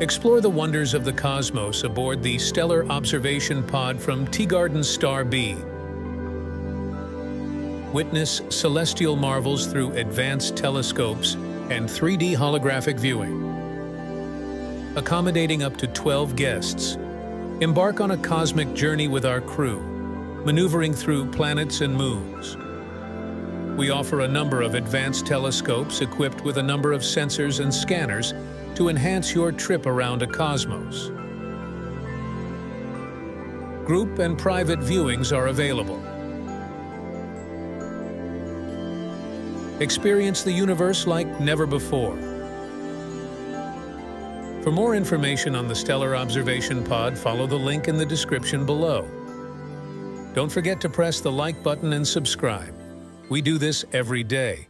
Explore the wonders of the cosmos aboard the Stellar Observation Pod from Teegarden's Star b. Witness celestial marvels through advanced telescopes and 3D holographic viewing. Accommodating up to 12 guests, embark on a cosmic journey with our crew, maneuvering through planets and moons. We offer a number of advanced telescopes equipped with a number of sensors and scanners to enhance your trip around a cosmos. Group and private viewings are available. Experience the universe like never before. For more information on the Stellar Observation Pod, follow the link in the description below. Don't forget to press the like button and subscribe. We do this every day.